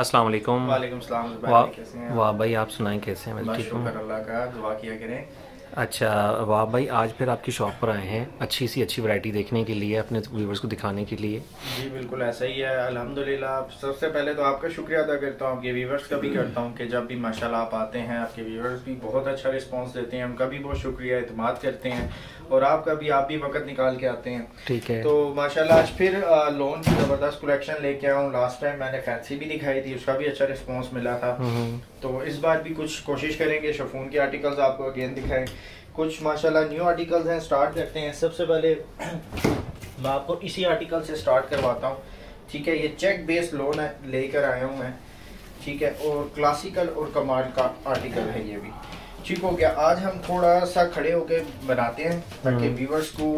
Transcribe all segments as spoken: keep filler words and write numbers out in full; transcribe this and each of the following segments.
अस्सलाम वालेकुम। वालेकुम सलाम। वाह वाह भाई, आप सुनाएं कैसे हैं? मैं ठीक हूँ, अल्लाह का दुआ किया करें। अच्छा वाह भाई, आज फिर आपकी शॉप पर आए हैं अच्छी सी अच्छी वैरायटी देखने के लिए, अपने व्यूवर्स को दिखाने के लिए। जी बिल्कुल ऐसा ही है अल्हम्दुलिल्लाह। सबसे पहले तो आपका शुक्रिया अदा करता हूँ, आपके व्यूवर्स का भी करता हूँ कि जब भी माशाल्लाह आप आते हैं, आपके व्यूवर्स भी बहुत अच्छा रिस्पांस देते हैं, उनका भी बहुत शुक्रिया, इत्मीनान करते हैं, और आपका भी, आप भी वक्त निकाल के आते हैं। ठीक है, तो माशाल्लाह आज फिर लोन की ज़बरदस्त कलेक्शन लेके आया हूँ। लास्ट टाइम मैंने फैंसी भी दिखाई थी, उसका भी अच्छा रिस्पॉन्स मिला था, तो इस बार भी कुछ कोशिश करेंगे शफून के आर्टिकल्स आपको अगेन दिखाएं। कुछ माशाल्लाह न्यू आर्टिकल्स हैं, स्टार्ट करते हैं। सबसे पहले मैं आपको इसी आर्टिकल से स्टार्ट करवाता हूँ, ठीक है। ये चेक बेस्ड लोन है, लेकर आया हूँ मैं, ठीक है, और क्लासिकल और कमाल का आर्टिकल है ये भी। ठीक हो गया, आज हम थोड़ा सा खड़े होके बनाते हैं ताकि व्यूवर्स को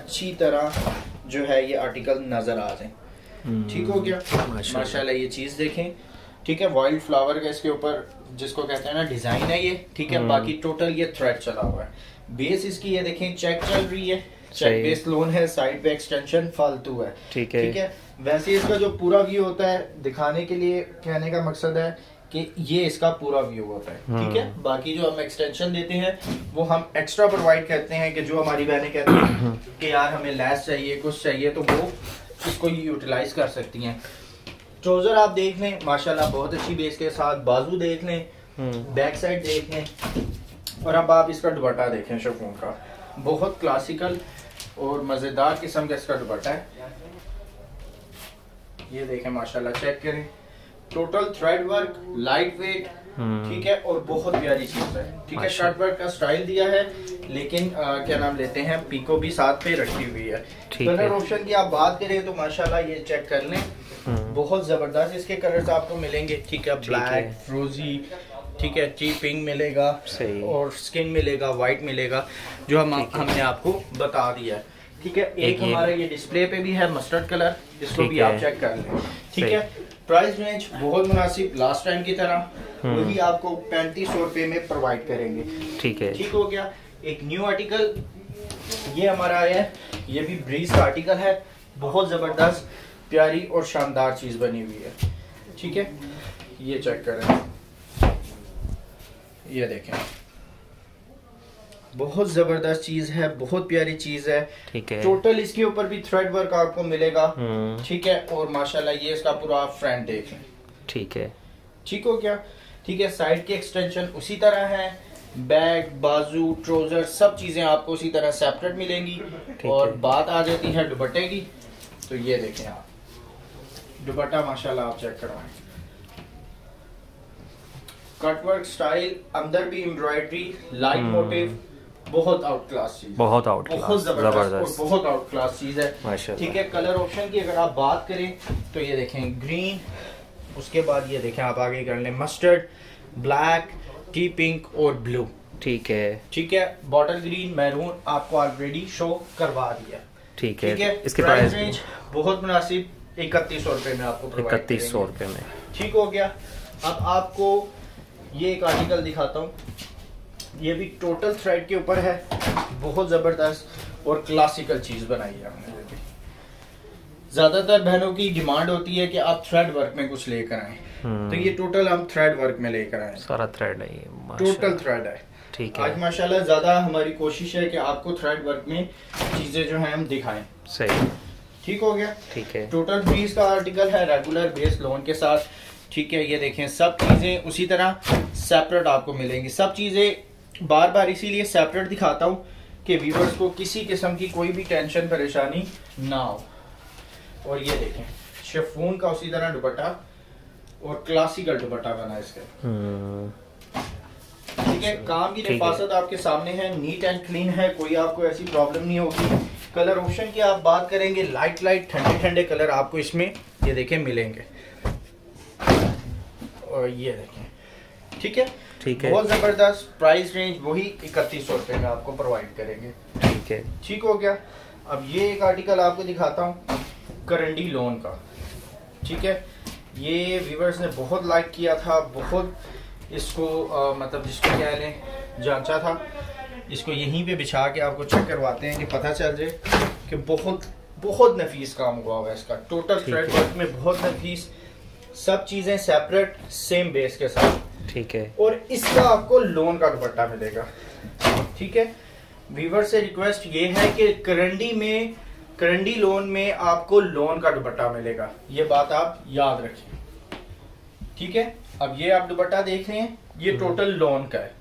अच्छी तरह जो है ये आर्टिकल नज़र आ जाए। ठीक हो गया, माशाल्लाह ये चीज़ देखें, ठीक है। वाइल्ड फ्लावर का इसके ऊपर जिसको कहते हैं ना डिजाइन है ये, ठीक है। बाकी टोटल ये थ्रेड चला हुआ है, बेस इसकी ये देखें चेक चल रही है, चेक बेस लोन है, साइड पे एक्सटेंशन फालतू है, ठीक है ठीक है। वैसे इसका जो पूरा व्यू होता है, दिखाने के लिए कहने का मकसद है कि ये इसका पूरा व्यू होता है, ठीक है। बाकी जो हम एक्सटेंशन देते हैं वो हम एक्स्ट्रा प्रोवाइड करते हैं, कि जो हमारी बहनें कहती हैं कि यार हमें लैस चाहिए, कुछ चाहिए, तो वो इसको यूटिलाइज कर सकती हैं। ट्राउजर आप देख लें माशाल्लाह बहुत अच्छी बेस के साथ, बाजू देख लें, बैक साइड देख लें, और अब आप इसका दुपट्टा देखें शिफॉन का, बहुत क्लासिकल और मज़ेदार किस्म का इसका दुपट्टा है। ये देखें माशाल्लाह, चेक करें, total thread work, light weight, ठीक है, और बहुत प्यारी चीज है, ठीक है। शर्ट वर्क का स्टाइल दिया है, लेकिन आ, क्या नाम लेते हैं, पीको भी साथ पे रखी हुई है। कलर ऑप्शन की आप बात करें तो माशाल्लाह ये चेक कर लें, बहुत जबरदस्त इसके कलर्स आपको मिलेंगे, ठीक है। ब्लैक, फ्रोजी, ठीक है, टी पिंक मिलेगा, और स्किन मिलेगा, वाइट मिलेगा, जो हम हमने आपको बता दिया, ठीक है। एक हमारे ये डिस्प्ले पे भी है मस्टर्ड कलर, जिसको भी आप चेक कर लें, ठीक है। प्राइस रेंज बहुत मुनासिब, लास्ट टाइम की तरह वही आपको पैंतीस सौ रुपये में प्रोवाइड करेंगे, ठीक है ठीक हो गया। एक न्यू आर्टिकल ये हमारा आया है, ये भी ब्रीज का आर्टिकल है, बहुत जबरदस्त प्यारी और शानदार चीज बनी हुई है, ठीक है। ये चेक करें, ये देखें, बहुत जबरदस्त चीज है, बहुत प्यारी चीज है, ठीक है। टोटल इसके ऊपर भी थ्रेड वर्क आपको मिलेगा, ठीक है, और माशाल्लाह ये इसका पूरा आप फ्रंट देख लें, ठीक है ठीक हो गया, ठीक है। साइड के एक्सटेंशन उसी तरह है, बैग, बाजू, ट्राउजर, सब चीजें आपको उसी तरह सेपरेट मिलेंगी। और बात आ जाती है दुपट्टे की, तो ये देखें आप दुपट्टा माशाल्लाह आप चेक करवाएं, कटवर्क स्टाइल, अंदर भी एम्ब्रॉयडरी, लाइट मोटिव, बहुत आउट क्लास चीज, बहुत आउट क्लास, जबरदस्त, बहुत आउट क्लास चीज है, ठीक है। कलर ऑप्शन की अगर आप बात करें तो ये देखें ग्रीन, उसके बाद ये देखें आप आगे कर लें मस्टर्ड, ब्लैक, टी पिंक और ब्लू, ठीक है ठीक है। बॉटल ग्रीन, मैरून आपको ऑलरेडी शो करवा दिया, ठीक है। इसके प्राइस रेंज बहुत मुनासिब इकतीस सौ रुपए में आपको, इकतीस सौ रुपए में, ठीक हो गया। अब आपको ये एक आर्टिकल दिखाता हूँ, ये भी टोटल थ्रेड के ऊपर है, बहुत जबरदस्त और क्लासिकल चीज बनाई है हमने। ज्यादातर बहनों की डिमांड होती है कि आप थ्रेड वर्क में कुछ लेकर आए, तो ये टोटल हम थ्रेड वर्क में लेकर आए, सारा थ्रेड है, टोटल थ्रेड है, ठीक है। आज माशाल्लाह ज्यादा हमारी कोशिश है कि आपको थ्रेड वर्क में चीजें जो है हम दिखाएं, सही ठीक हो गया ठीक है। टोटल बीस का आर्टिकल है, रेगुलर बेस लोन के साथ, ठीक है। ये देखें सब चीजें उसी तरह सेपरेट आपको मिलेंगी, सब चीजें बार बार इसीलिए सेपरेट दिखाता हूँ कि व्यूअर्स को किसी किस्म की कोई भी टेंशन परेशानी ना हो। और ये देखें शिफॉन का उसी तरह दुपट्टा, और क्लासिकल दुपट्टा बना इसका, ठीक है। काम की नफासत आपके सामने है, नीट एंड क्लीन है, कोई आपको ऐसी प्रॉब्लम नहीं होगी। कलर ऑप्शन की आप बात करेंगे, लाइट लाइट ठंडे ठंडे कलर आपको इसमें ये देखें मिलेंगे, और ये देखें, ठीक है ठीक है, बहुत जबरदस्त। प्राइस रेंज वही इकतीस सौ रुपये में आपको प्रोवाइड करेंगे, ठीक है ठीक हो गया। अब ये एक आर्टिकल आपको दिखाता हूँ करंडी लोन का, ठीक है। ये व्यूअर्स ने बहुत लाइक किया था, बहुत इसको आ, मतलब जिसको क्या लें जांचा था, इसको यहीं पे बिछा के आपको चेक करवाते हैं कि पता चल जाए कि बहुत बहुत नफीस काम हुआ हुआ है इसका। टोटल थ्रेड वर्क में बहुत नफीस सब चीजें सेपरेट सेम बेस के साथ, ठीक है। और इसका आपको लोन का दुपट्टा मिलेगा, ठीक है। व्यूअर से रिक्वेस्ट ये है कि करंडी में करंडी लोन में आपको लोन का दुपट्टा मिलेगा, ये बात आप याद रखें, ठीक है। अब ये आप दुपट्टा देख रहे हैं, ये टोटल लोन का है,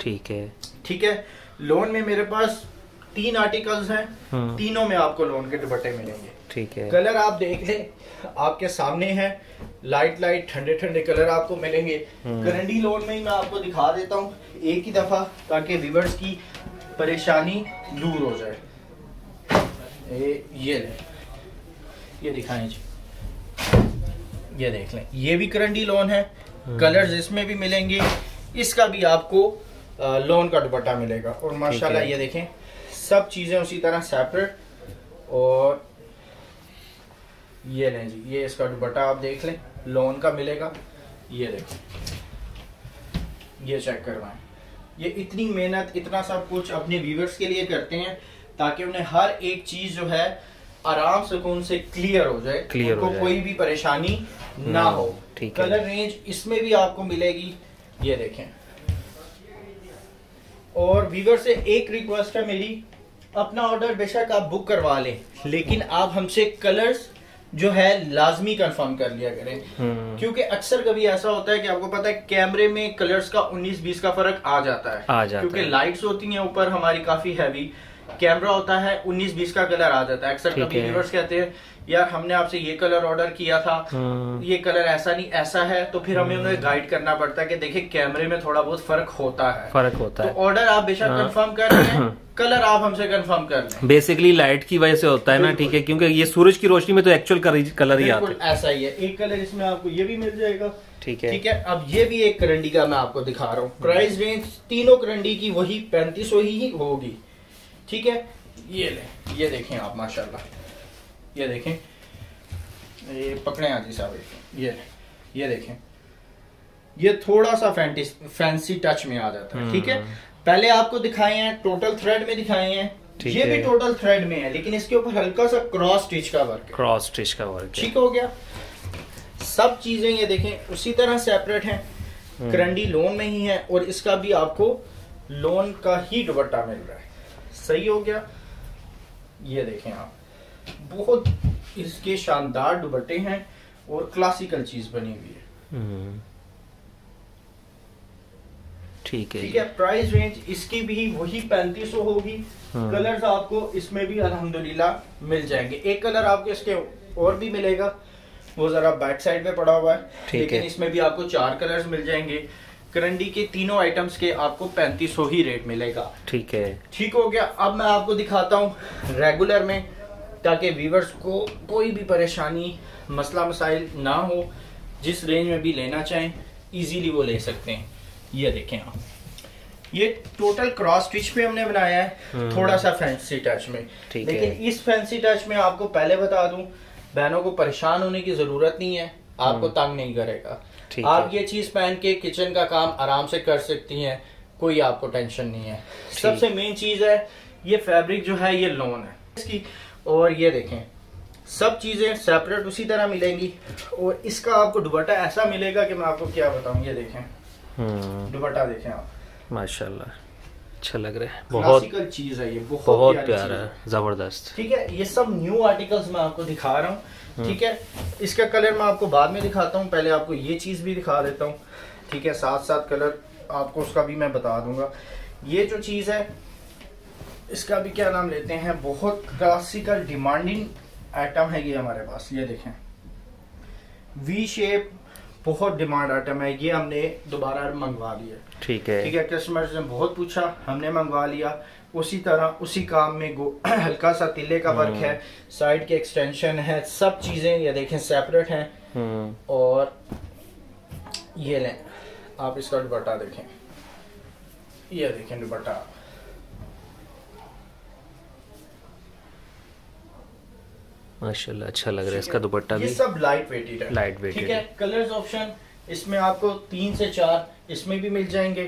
ठीक है ठीक है। लोन में मेरे पास तीन आर्टिकल्स हैं, तीनों में आपको लोन के दुपट्टे मिलेंगे, ठीक है। कलर आप देख लें, आपके सामने है, लाइट लाइट ठंडे ठंडे कलर आपको मिलेंगे। करंडी लोन में ही मैं आपको दिखा देता हूँ एक ही दफा, ताकि व्यूअर्स की परेशानी दूर हो जाए। ये ये ये दिखाएं जी, ये देख लें, ये भी करंडी लोन है, कलर्स इसमें भी मिलेंगे, इसका भी आपको लोन का दुपट्टा मिलेगा। और माशाल्लाह ये देखें, सब चीजें उसी तरह सेपरेट। और ये लें जी, ये इसका दुपट्टा आप देख लें, लोन का मिलेगा। ये देखें, ये चेक करवाएं, ये इतनी मेहनत इतना सब कुछ अपने व्यूअर्स के लिए करते हैं ताकि उन्हें हर एक चीज जो है आराम सुकून से क्लियर हो जाए, क्लियर उनको हो जाए। कोई भी परेशानी ना हो, ठीक है। कलर रेंज इसमें भी आपको मिलेगी, ये देखें। और व्यूअर से एक रिक्वेस्ट है मेरी, अपना ऑर्डर बेशक आप बुक करवा लें, लेकिन आप हमसे कलर्स जो है लाजमी कंफर्म कर लिया करें, क्योंकि अक्सर कभी ऐसा होता है कि आपको पता है कैमरे में कलर्स का उन्नीस बीस का फर्क आ जाता है, आ जाता क्योंकि है। लाइट्स होती हैं ऊपर हमारी काफी हैवी, कैमरा होता है उन्नीस बीस का कलर आ जाता है। अक्सर कभी व्यूअर्स कहते हैं यार हमने आपसे ये कलर ऑर्डर किया था, ये कलर ऐसा नहीं ऐसा है, तो फिर हमें उन्हें गाइड करना पड़ता है कि देखिए कैमरे में थोड़ा बहुत फर्क होता है, फर्क होता है। तो ऑर्डर आप बेशक कंफर्म कर लें, कलर आप हमसे कंफर्म कर लें। बेसिकली लाइट की वजह से होता है ना, ठीक है, क्योंकि ये सूरज की रोशनी में तो एक्चुअल कलर ही आता है, ऐसा ही है। एक कलर इसमें आपको ये भी मिल जाएगा, ठीक है ठीक है। अब ये भी एक करंडी का मैं आपको दिखा रहा हूँ, प्राइस रेंज तीनों करंडी की वही पैंतीस सौ ही होगी, ठीक है। ये ले, ये देखें आप माशाल्लाह, ये देखें, ये पकड़े आजी साहब, ये ये देखें, ये थोड़ा सा फैंसी फैंसी टच में आ जाता है, ठीक है। पहले आपको दिखाए हैं टोटल थ्रेड में दिखाए हैं, ये भी टोटल थ्रेड में है, लेकिन इसके ऊपर हल्का सा क्रॉस स्टिच का वर्क, क्रॉस स्टिच का वर्क, ठीक हो गया। सब चीजें ये देखें उसी तरह सेपरेट है, करंडी लोन में ही है, और इसका भी आपको लोन का ही दुपट्टा मिल रहा है, सही हो गया। ये देखें आप, बहुत इसके शानदार दुपट्टे हैं और क्लासिकल चीज बनी हुई है, ठीक है ठीक है। प्राइस रेंज इसकी भी वही पैंतीस सौ होगी, कलर्स आपको इसमें भी अल्हम्दुलिल्लाह मिल जाएंगे। एक कलर आपको इसके और भी मिलेगा, वो जरा बैक साइड में पड़ा हुआ है, लेकिन इसमें भी आपको चार कलर्स मिल जाएंगे। करंडी के तीनों आइटम्स के आपको पैंतीस सौ ही रेट मिलेगा, ठीक है ठीक हो गया। अब मैं आपको दिखाता हूँ रेगुलर में, ताकि व्यूअर्स को कोई भी परेशानी मसला मसाइल ना हो, जिस रेंज में भी लेना चाहें इजीली वो ले सकते हैं। ये देखें आप, ये टोटल क्रॉस स्टिच पे हमने बनाया है, थोड़ा सा फैंसी टच में, लेकिन इस फैंसी टच में आपको पहले बता दूं बहनों को परेशान होने की जरूरत नहीं है, आपको तंग नहीं करेगा, आप ये चीज पहन के किचन का काम आराम से कर सकती हैं, कोई आपको टेंशन नहीं है। सबसे मेन चीज है ये फैब्रिक जो है ये लोन है इसकी। और ये देखें सब चीजें सेपरेट उसी तरह मिलेंगी, और इसका आपको दुपट्टा ऐसा मिलेगा कि मैं आपको क्या बताऊं। ये देखें दुपट्टा, देखें आप माशाल्लाह, अच्छा लग रहा है, बहुत क्लासिकल चीज है ये, बहुत, बहुत प्यारा है, जबरदस्त, ठीक है। ये सब न्यू आर्टिकल्स मैं आपको दिखा रहा हूँ, ठीक है। इसका कलर मैं आपको बाद में दिखाता हूँ, पहले आपको ये चीज भी दिखा देता हूँ, ठीक है। साथ साथ कलर आपको उसका भी मैं बता दूंगा। ये जो चीज है इसका भी क्या नाम लेते हैं, बहुत क्लासिकल डिमांडिंग आइटम है ये हमारे पास। ये देखें वी शेप, बहुत डिमांड आइटम है ये, हमने दोबारा मंगवा लिया, ठीक है ठीक है। कस्टमर्स ने बहुत पूछा, हमने मंगवा लिया। उसी तरह उसी काम में गो हल्का सा तिले का वर्क है, साइड के एक्सटेंशन है, सब चीजें ये देखें सेपरेट हैं। और ये लें आप इसका दुपट्टा देखें, ये देखें दुपट्टा, माशाल्लाह अच्छा लग रहा है इसका दुपट्टा भी। ये सब लाइट वेटेड है, लाइट वेटेड, ठीक है। कलर्स ऑप्शन इसमें आपको तीन से चार इसमें भी मिल जाएंगे,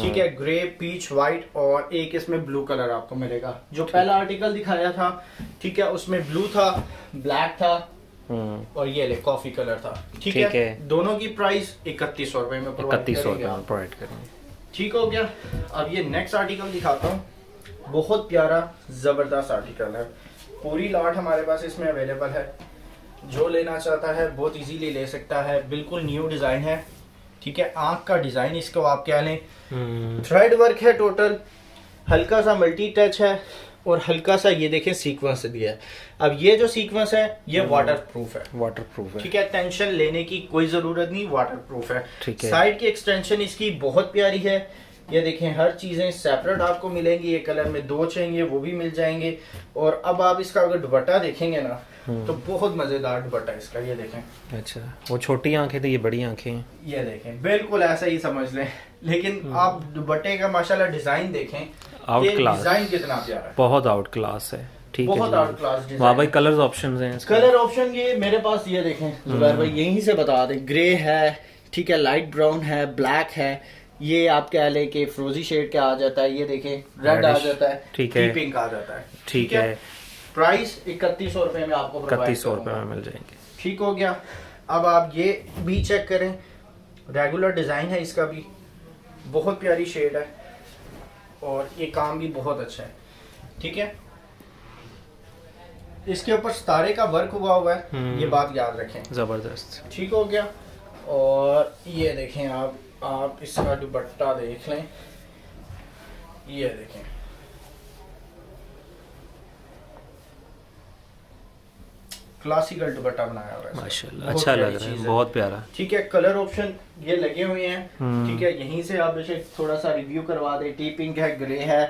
ठीक है। ग्रे, पीच, व्हाइट और एक इसमें ब्लू कलर आपको मिलेगा। जो पहला आर्टिकल दिखाया था, ठीक है, उसमें ब्लू था, ब्लैक था, और ये ले कॉफी कलर था। ठीक है? है दोनों की प्राइस इकतीस सौ रुपए में प्रोवाइड करेंगे। ठीक हो गया। अब ये नेक्स्ट आर्टिकल दिखाता हूँ, बहुत प्यारा जबरदस्त आर्टिकल है। पूरी लॉट हमारे पास इसमें अवेलेबल है, जो लेना चाहता है बहुत इजीली ले सकता है। बिल्कुल न्यू डिजाइन है। ठीक है, आंख का डिजाइन इसको आप क्या लें, थ्रेड वर्क है टोटल, हल्का सा मल्टी टच है और हल्का सा ये देखें सीक्वेंस दिया है। अब ये जो सीक्वेंस है ये वाटर प्रूफ है, वाटर प्रूफ है। ठीक है, टेंशन लेने की कोई जरूरत नहीं, वाटर प्रूफ है। ठीक है, साइड की एक्सटेंशन इसकी बहुत प्यारी है। ये देखें हर चीजें सेपरेट आपको मिलेंगी। ये कलर में दो चाहिए वो भी मिल जाएंगे। और अब आप इसका अगर दुपट्टा देखेंगे ना तो बहुत मजेदार दुपट्टा इसका। ये देखें, अच्छा वो छोटी आंखें थी, ये बड़ी आंखें, ये देखें बिल्कुल ऐसा ही समझ लें। लेकिन आप दुपट्टे का माशाल्लाह डिजाइन देखें, आउट क्लास डिजाइन कितना प्यारा है, बहुत आउट क्लास है। ठीक है, बहुत आउट क्लास डिजाइन। वहाँ भाई कलर्स ऑप्शंस हैं, कलर ऑप्शन ये मेरे पास ये देखें जुबैर भाई यहीं से बता दें, ग्रे है, ठीक है, लाइट ब्राउन है, ब्लैक है, ये आप कह लें कि फ्रोजी शेड का आ जाता है, ये देखें रेड आ जाता है, ठीक है, पिंक आ जाता है। ठीक है, प्राइस इकतीस सौ रुपए में आपको इकतीस सौ रुपए में मिल जाएंगे। ठीक हो गया। अब आप ये भी चेक करें, रेगुलर डिजाइन है इसका भी, बहुत प्यारी शेड है और ये काम भी बहुत अच्छा है। ठीक है, इसके ऊपर सितारे का वर्क हुआ हुआ है, ये बात याद रखें, जबरदस्त। ठीक हो गया। और ये देखें आप आप इसका दुपट्टा देख लें, ये देखें क्लासिकल दुपट्टा बनाया हुआ है माशाल्लाह, अच्छा लग रहा है, बहुत प्यारा। ठीक है, कलर ऑप्शन ये लगे हुए हैं। ठीक है, यहीं से आप इसे थोड़ा सा रिव्यू करवा दे। टी पिंक है, ग्रे है,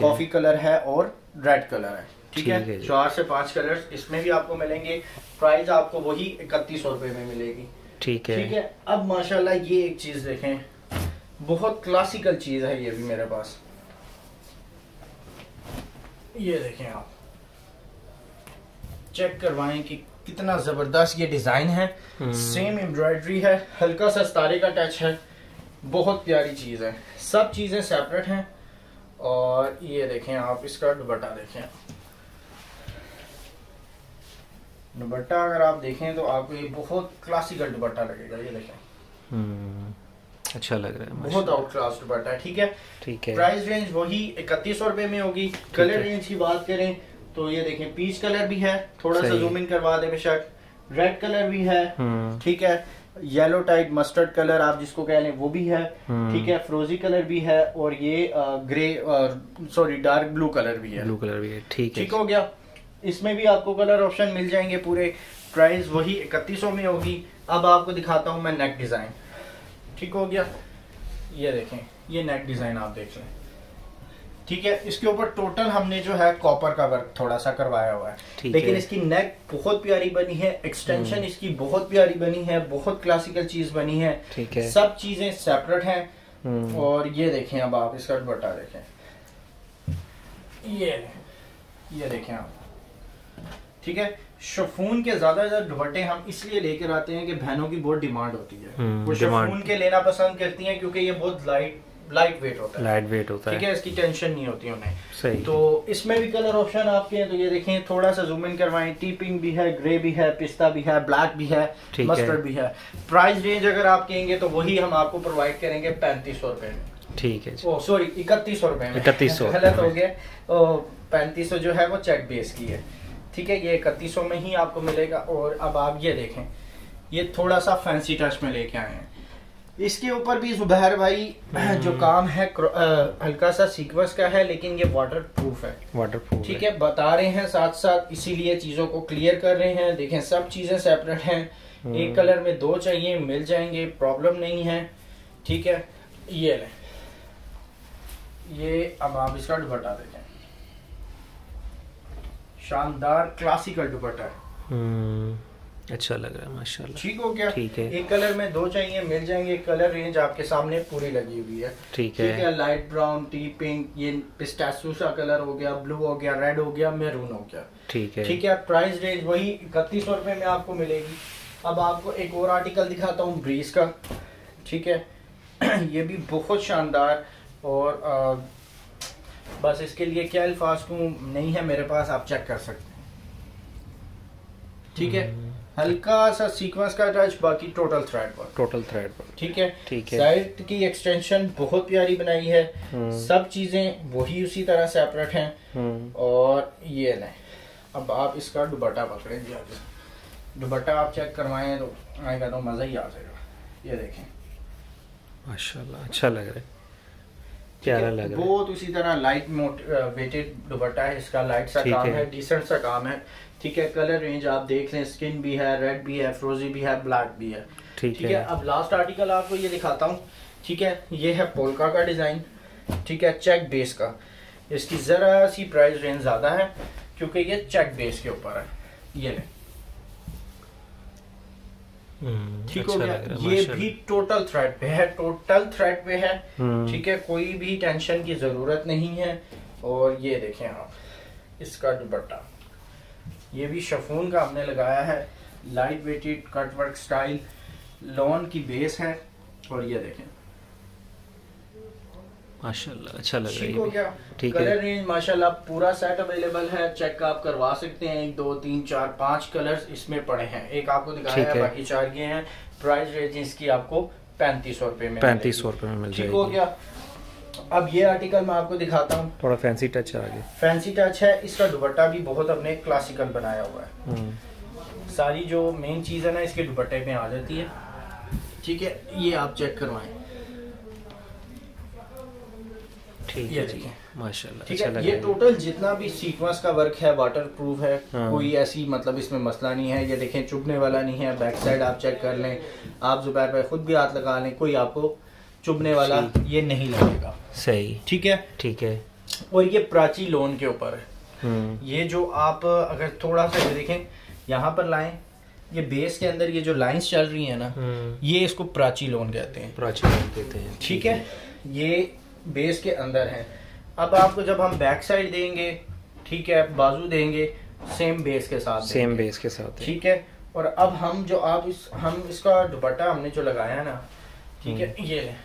कॉफी कलर है और रेड कलर है। ठीक है, चार से पांच कलर्स इसमें भी आपको मिलेंगे। प्राइस आपको वही इकतीस सौ रुपए में मिलेगी। ठीक है, ठीक है। अब माशाल्लाह ये एक चीज देखें, बहुत क्लासिकल चीज है ये भी मेरे पास, ये देखें आप चेक करवाएं कि कितना जबरदस्त ये डिजाइन है। सेम एम्ब्रॉयडरी है, हल्का सा सितारे का टच है, बहुत प्यारी चीज है। सब चीजें सेपरेट हैं। और ये देखें आप इसका दुपट्टा देखें, दुपट्टा अगर आप देखें तो आपको ये बहुत क्लासिकल दुपट्टा लगेगा। ये देखें अच्छा लग रहा है, बहुत आउट क्लास दुपट्टा है। ठीक है, ठीक है, प्राइस रेंज वही इकतीस सौ रुपए में होगी। कलर रेंज की बात करें तो ये देखें पीच कलर भी है, थोड़ा सा जूम इन करवा दे बेशक, रेड कलर भी है, ठीक है, येलो टाइप मस्टर्ड कलर आप जिसको कह लें वो भी है, ठीक है, फ्रोजी कलर भी है और ये grey sorry dark blue colour भी है, ब्लू कलर भी है। ठीक है, ठीक हो गया। इसमें भी आपको कलर ऑप्शन मिल जाएंगे पूरे। प्राइस वही इकतीस सौ में होगी। अब आपको दिखाता हूँ मैं नेक डिजाइन। ठीक हो गया, ये देखें ये नेक डिजाइन आप देख लें। ठीक है, इसके ऊपर टोटल हमने जो है कॉपर का वर्क थोड़ा सा करवाया हुआ है, लेकिन है। इसकी नेक बहुत प्यारी बनी है, एक्सटेंशन इसकी बहुत प्यारी बनी है, बहुत क्लासिकल चीज बनी है। ठीक है, सब चीजें सेपरेट हैं। और ये देखें अब आप इसका दुपट्टा देखें, ये ये देखें आप। ठीक है, शिफॉन के ज्यादातर दुपट्टे हम इसलिए लेकर आते हैं कि बहनों की बहुत डिमांड होती है, वो शिफॉन के लेना पसंद करती हैं क्योंकि ये बहुत लाइट लाइट वेट होता है, लाइट वेट होता है। ठीक है, इसकी टेंशन नहीं होती उन्हें। सही। तो इसमें भी कलर ऑप्शन आपके हैं, तो ये देखें थोड़ा सा जूम इन करवाएं, टीपिंग भी है, ग्रे भी है, पिस्ता भी है, ब्लैक भी है, मस्टर्ड भी है। प्राइस रेंज अगर आप कहेंगे तो वही हम आपको प्रोवाइड करेंगे पैंतीस सौ रुपए में। ठीक है, ओ सॉरी इकतीस सौ रुपए में, इकतीस सौ गलत हो गया, पैंतीस सौ जो है वो चेक बेस की है। ठीक है, ये इकतीस सौ में ही आपको मिलेगा। और अब आप ये देखें, ये थोड़ा सा फैंसी टच में लेके आए हैं। इसके ऊपर भी जुबैर भाई जो काम है आ, हल्का सा सीक्वेंस का है, लेकिन ये वाटर प्रूफ है, वाटर प्रूफ। ठीक है, बता रहे हैं साथ साथ, इसीलिए चीजों को क्लियर कर रहे हैं। देखें सब चीजें सेपरेट हैं, एक कलर में दो चाहिए मिल जाएंगे, प्रॉब्लम नहीं है। ठीक है, ये ले ये अब आप इसका दुपट्टा देखें, शानदार क्लासिकल दुपट्टा है, अच्छा लग रहा है माशाल्लाह। ठीक हो गया, ठीक है, एक कलर में दो चाहिए मिल जाएंगे। कलर रेंज आपके सामने पूरी लगी हुई है। ठीक है, ठीक है, लाइट ब्राउन, टी पिंक, ये पिस्ताशियो सा कलर हो गया, ब्लू हो गया, रेड हो गया, मैरून हो गया। ठीक है, ठीक है, प्राइस रेंज वही इकतीस सौ रुपए में आपको मिलेगी। अब आपको एक और आर्टिकल दिखाता हूँ ब्रीज का। ठीक है, ये भी बहुत शानदार और आ, बस इसके लिए क्या अल्फाज नहीं है मेरे पास, आप चेक कर सकते हैं। ठीक है, हल्का सा सीक्वेंस का टच, बाकी total thread work, total thread work ठीक है ठीक है। साइड की एक्सटेंशन बहुत प्यारी बनाई है, सब चीजें वही उसी तरह सेपरेट हैं। और ये लें, अब आप इसका दुपट्टा पकड़ें जी, आप दुपट्टा आप चेक करवाएं तो आएगा तो मज़ा ही आ जाएगा। ये देखें माशाल्लाह, अच्छा लग रहा है, प्यारा लग रहा है बहुत। उसी तरह लाइट मोट वेटेड दुपट्टा है, इसका लाइट सा काम है, डिसेंट सा काम है ठीक है। कलर रेंज आप देख लें, स्किन भी है, रेड भी है, फ्रोजी भी है, ब्लैक भी है ठीक है। अब लास्ट आर्टिकल आपको ये दिखाता हूँ ठीक है। ये है पोलका का डिज़ाइन ठीक है, चेक बेस का। इसकी ज़रा सी प्राइस रेंज ज़्यादा है क्योंकि ये चेक बेस के ऊपर है। ये ठीक हो गया, ये भी टोटल थ्रेड पे है, टोटल थ्रेड पे है ठीक है, कोई भी टेंशन की जरूरत नहीं है। और ये देखें आप इसका दुपट्टा, ये भी शिफॉन का हमने लगाया है, light weighted cutwork style, lawn की बेस है। और ये देखें माशाल्लाह, अच्छा लग रहा है, ठीक हो गया ठीक है। कलर रेंज माशाल्लाह पूरा सेट अवेलेबल है, चेक आप करवा सकते हैं। एक दो तीन चार पांच कलर्स इसमें पड़े हैं, एक आपको दिखाया है, बाकी चार ये हैं। प्राइस रेंज इसकी आपको पैंतीस सौ रुपए में पैंतीस सौ रुपए में मिल जाएगी, ठीक हो गया। अब ये आर्टिकल मैं आपको दिखाता हूँ, थोड़ा फैंसी टच है आगे, फैंसी टच है। इसका दुपट्टा भी बहुत हमने क्लासिकल बनाया हुआ है, सारी जो मेन चीज है ना इसके दुपट्टे में आ जाती है ठीक है। ये आप चेक करवाएं ठीक है ठीक है माशाल्लाह ठीक है। ये टोटल जितना भी सीक्वेंस का वर्क है वाटरप्रूफ है, कोई ऐसी मतलब इसमें मसला नहीं है। ये देखें चुभने वाला नहीं है, बैक साइड आप चेक कर लें, आप जुबैर पे खुद भी हाथ लगा लें, कोई आपको चुभने वाला ये नहीं लगेगा, सही ठीक है ठीक है। और ये प्राची लोन के ऊपर है, ये जो आप अगर थोड़ा सा ये देखें यहाँ पर लाएं, ये बेस के अंदर ये जो लाइंस चल रही है ना, ये इसको प्राची लोन कहते हैं, प्राची लोन कहते हैं ठीक है। ये बेस के अंदर है। अब आपको जब हम बैक साइड देंगे ठीक है, बाजू देंगे सेम बेस के साथ, सेम बेस के साथ ठीक है। और अब हम जो आप इस हम इसका दुपट्टा हमने जो लगाया है ना ठीक है, ये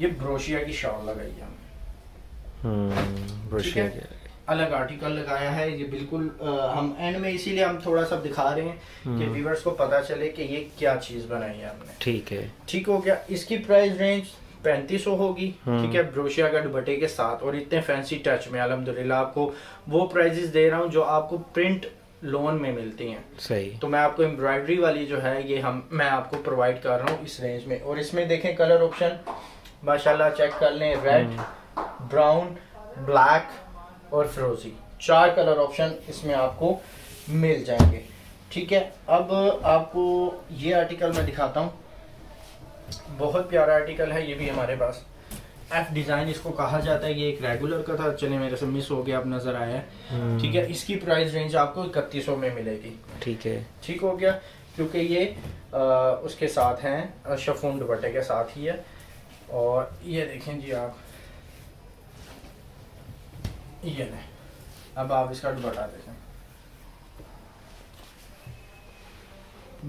ये ब्रोशिया की शॉल लगाई है हमने, ब्रोशिया अलग आर्टिकल लगाया है। ये बिल्कुल आ, हम एंड में इसीलिए हम थोड़ा सा दिखा रहे हैं कि व्यूअर्स को पता चले कि ये क्या चीज बनाई है हमने ठीक है ठीक हो गया। इसकी प्राइस रेंज पैंतीस सौ होगी ठीक है, ब्रोशिया का दुपट्टे के साथ और इतने फैंसी टच में। अल्हम्दुलिल्लाह आपको वो प्राइजेस दे रहा हूँ जो आपको प्रिंट लोन में मिलती हैं, सही। तो मैं आपको एम्ब्रॉयडरी वाली जो है ये हम मैं आपको प्रोवाइड कर रहा हूँ इस रेंज में। और इसमें देखें कलर ऑप्शन माशाल्लाह, चेक कर लें, रेड, ब्राउन, ब्लैक और फिरोजी, चार कलर ऑप्शन इसमें आपको मिल जाएंगे ठीक है। अब आपको ये आर्टिकल मैं दिखाता हूँ, बहुत प्यारा आर्टिकल है। ये भी हमारे पास एफ डिज़ाइन इसको कहा जाता है, ये एक रेगुलर का था, चले मेरे से मिस हो गया, अब नजर आया ठीक है। इसकी प्राइस रेंज आपको इकतीस सौ में मिलेगी ठीक है ठीक हो गया, क्योंकि ये आ, उसके साथ हैं शिफॉन दुपट्टे के साथ ही है। और ये देखें जी आप, ये नहीं, अब आप इसका दुपट्टा देखें,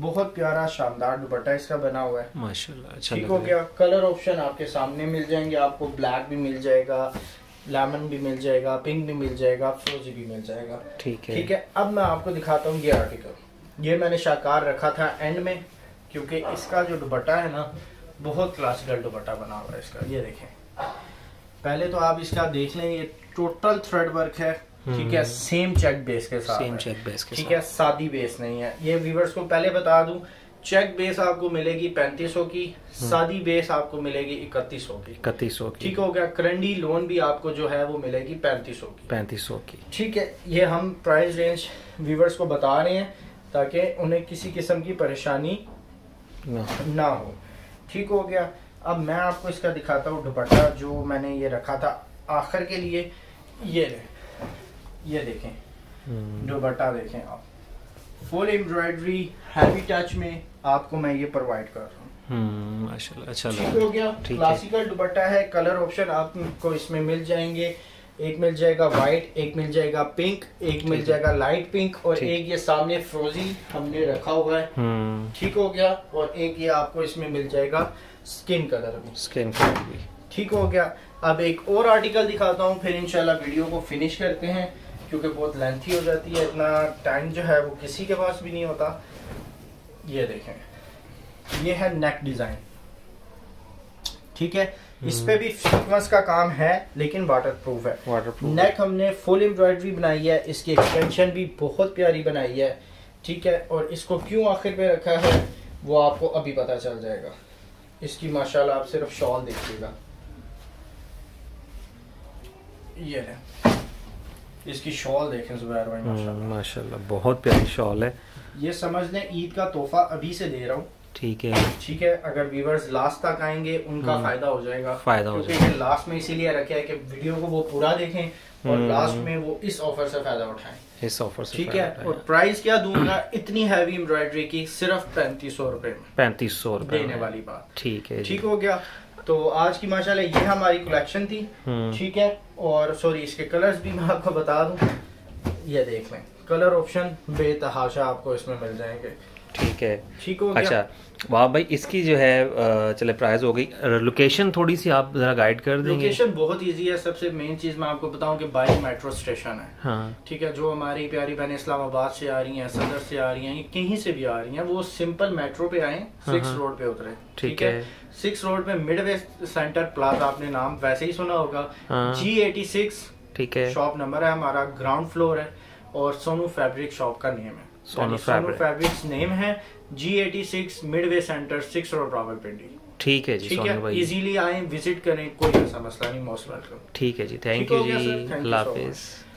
बहुत प्यारा शानदार दुपट्टा इसका बना हुआ है माशाल्लाह, अच्छा ठीक हो गया। कलर ऑप्शन आपके सामने मिल जाएंगे, आपको ब्लैक भी मिल जाएगा, लेमन भी मिल जाएगा, पिंक भी मिल जाएगा, फ्रोजी भी मिल जाएगा ठीक है ठीक है। अब मैं आपको दिखाता हूँ ये आर्टिकल, ये मैंने शाकार रखा था एंड में क्योंकि इसका जो दुपट्टा है ना बहुत क्लासिकल दुपट्टा बना हुआ है इसका। ये देखें, पहले तो आप इसका देख लें, ये टोटल थ्रेड वर्क है ठीक है, सेम चेक बेस के साथ, सेम चेक बेस के ठीक है, सादी बेस नहीं है। ये व्यूअर्स को पहले बता दूं, चेक बेस आपको मिलेगी पैंतीस सौ की, सादी बेस आपको मिलेगी इकतीस सौ की, इकतीस सौ ठीक हो गया। करंडी लोन भी आपको जो है वो मिलेगी पैंतीस सौ की, पैंतीस सौ की ठीक है। ये हम प्राइस रेंज व्यूअर्स को बता रहे हैं ताकि उन्हें किसी किस्म की परेशानी ना हो ठीक हो गया। अब मैं आपको इसका दिखाता हूँ दुपट्टा जो मैंने ये रखा था आखिर के लिए। ये ये देखें दुपट्टा, देखें आप फुल एम्ब्रॉयडरी हैवी टच में आपको मैं ये प्रोवाइड कर रहा हूँ माशाल्लाह, अच्छा ठीक हो गया। क्लासिकल दुपट्टा है, कलर ऑप्शन आपको इसमें मिल जाएंगे, एक मिल जाएगा वाइट, एक मिल जाएगा पिंक, एक मिल जाएगा लाइट पिंक और एक ये सामने फ्रोजी हमने रखा हुआ है ठीक हो गया। और एक ये आपको इसमें मिल जाएगा स्किन कलर में, स्किन कलर भी ठीक हो गया। अब एक और आर्टिकल दिखाता हूँ, फिर इंशाल्लाह वीडियो को फिनिश करते हैं क्योंकि बहुत लेंथी हो जाती है, इतना टाइम जो है वो किसी के पास भी नहीं होता। ये देखें, ये है नेक डिज़ाइन, ठीक है। इस पे भी सीक्वेंस का काम है लेकिन वाटर प्रूफ है, वाटर प्रूफ नेक है। हमने फुल एम्ब्रॉयडरी बनाई है, इसकी एक्सटेंशन भी बहुत प्यारी बनाई है, ठीक है। और इसको क्यों आखिर पे रखा है वो आपको अभी पता चल जाएगा। इसकी माशाल्लाह आप सिर्फ शॉल देखिएगा, ये है इसकी शॉल देखें जुबैर भाई, माशाल्लाह माशाल्लाह बहुत प्यारी शॉल है। ये समझ लें ईद का तोहफा अभी से दे रहा हूँ, ठीक है ठीक है। अगर व्यूवर्स लास्ट तक आएंगे उनका फायदा हो जाएगा, फायदा हो जाएगा। लास्ट में इसीलिए रखे है कि वीडियो को वो पूरा देखें और लास्ट में वो इस ऑफर से फायदा उठाएं, इस ऑफर से, ठीक है। और प्राइस क्या दूंगा इतनी हैवी एम्ब्रॉयडरी की, सिर्फ पैंतीस सौ रुपए में, पैंतीस सौ रुपए देने वाली बात, ठीक है, ठीक हो गया। तो आज की माशाल्लाह ये हमारी कलेक्शन थी, ठीक है। और सॉरी इसके कलर्स भी मैं आपको बता दूं, ये देख लें कलर ऑप्शन बेतहाशा आपको इसमें मिल जाएंगे, ठीक है ठीक हो गया। अच्छा वाह भाई, इसकी जो है चले प्राइस हो गई, लोकेशन थोड़ी सी आप जरा गाइड कर देंगे। लोकेशन बहुत इजी है, सबसे मेन चीज मैं आपको बताऊं कि बाई मेट्रो स्टेशन है, हाँ। ठीक है, जो हमारी प्यारी बहनें इस्लामाबाद से आ रही हैं, सदर से आ रही हैं, कहीं से भी आ रही हैं, वो सिंपल मेट्रो पे आए, सिक्स हाँ। रोड पे उतरे, ठीक है, सिक्स रोड पे मिडवे सेंटर प्लाजा, आपने नाम वैसे ही सुना होगा, जी एटी सिक्स, ठीक है, शॉप नंबर है हमारा, ग्राउंड फ्लोर है और सोनू फैब्रिक शॉप का नेम है, सोनू फैब्रिक्स नेम है, G eighty six midway centre, six road Rawalpindi, ठीक है जी सोनू भाई। इजीली आए, विजिट करें, कोई ऐसा मसला नहीं, मोस्ट वेलकम, ठीक है जी, थैंक यू जी, अल्लाह हाफिज़।